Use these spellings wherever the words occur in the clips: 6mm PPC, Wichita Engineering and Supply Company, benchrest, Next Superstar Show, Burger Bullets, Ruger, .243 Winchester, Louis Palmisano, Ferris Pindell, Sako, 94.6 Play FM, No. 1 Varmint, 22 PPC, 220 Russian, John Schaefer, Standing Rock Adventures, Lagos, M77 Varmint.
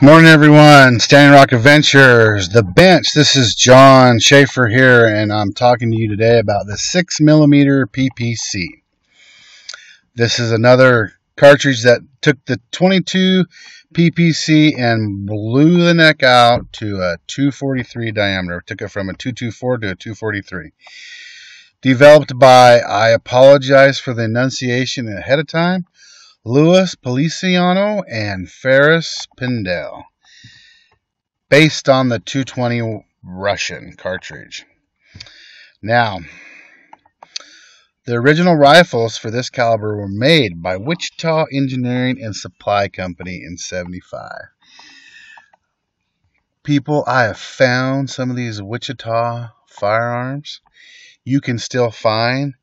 Morning everyone, Standing Rock Adventures, The Bench. This is John Schaefer here, and I'm talking to you today about the 6mm PPC. This is another cartridge that took the 22 PPC and blew the neck out to a 243 diameter. Took it from a 224 to a 243. Developed by, I apologize for the enunciation ahead of time, Louis Palmisano and Ferris Pindell, based on the 220 Russian cartridge. Now, the original rifles for this caliber were made by Wichita Engineering and Supply Company in '75. People, I have found some of these Wichita firearms. You can still find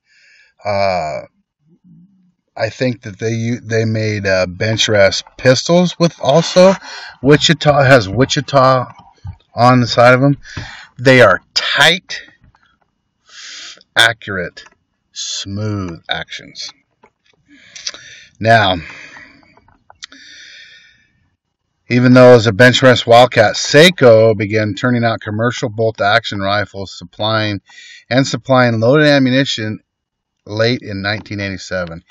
I think that they made bench rest pistols with also Wichita has Wichita on the side of them. They are tight, accurate, smooth actions. Now, even though as a bench rest Wildcat, Sako began turning out commercial bolt action rifles, supplying loaded ammunition late in 1987.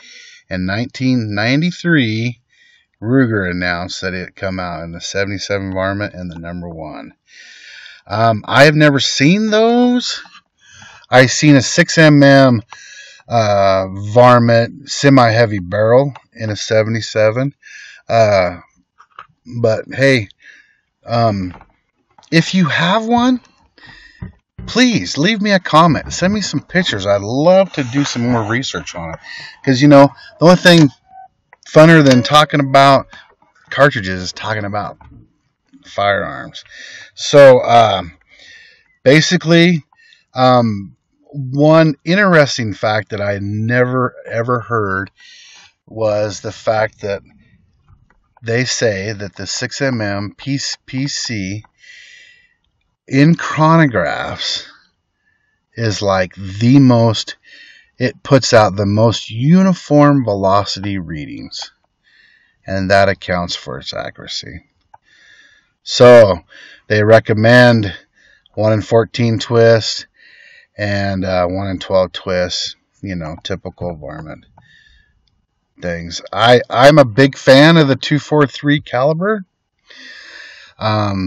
In 1993, Ruger announced that it had come out in the 77 varmint and the #1. I have never seen those. I've seen a 6mm varmint semi-heavy barrel in a 77. But hey, if you have one, please leave me a comment. Send me some pictures. I'd love to do some more research on it. Because, you know, the only thing funner than talking about cartridges is talking about firearms. So, basically, one interesting fact that I never, ever heard was the fact that they say that the 6mm PPC in chronographs is like the most, it puts out the most uniform velocity readings, and that accounts for its accuracy. So they recommend 1 in 14 twist and 1 in 12 twist, you know, typical varmint things. I'm a big fan of the 243 caliber.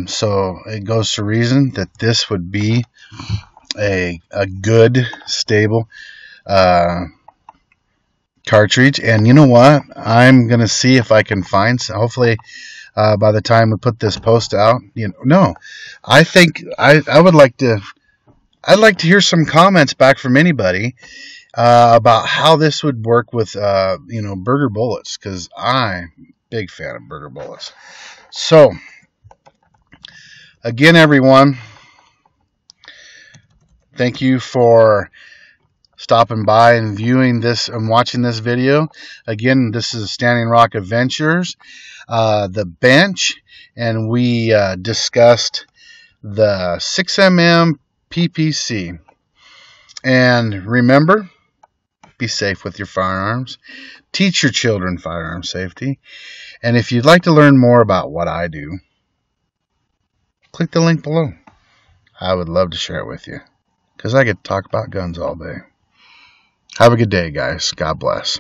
So it goes to reason that this would be a good, stable cartridge. And you know what? I'm going to see if I can find some. Hopefully, by the time we put this post out, you know, no, I think I would like to, I'd like to hear some comments back from anybody about how this would work with, you know, Burger Bullets, because I'm a big fan of Burger Bullets. So, again, everyone, thank you for stopping by and viewing this and watching this video. Again, this is Standing Rock Adventures, The Bench, and we discussed the 6mm PPC. And remember, be safe with your firearms. Teach your children firearm safety. And if you'd like to learn more about what I do, click the link below. I would love to share it with you, because I could talk about guns all day. Have a good day, guys. God bless.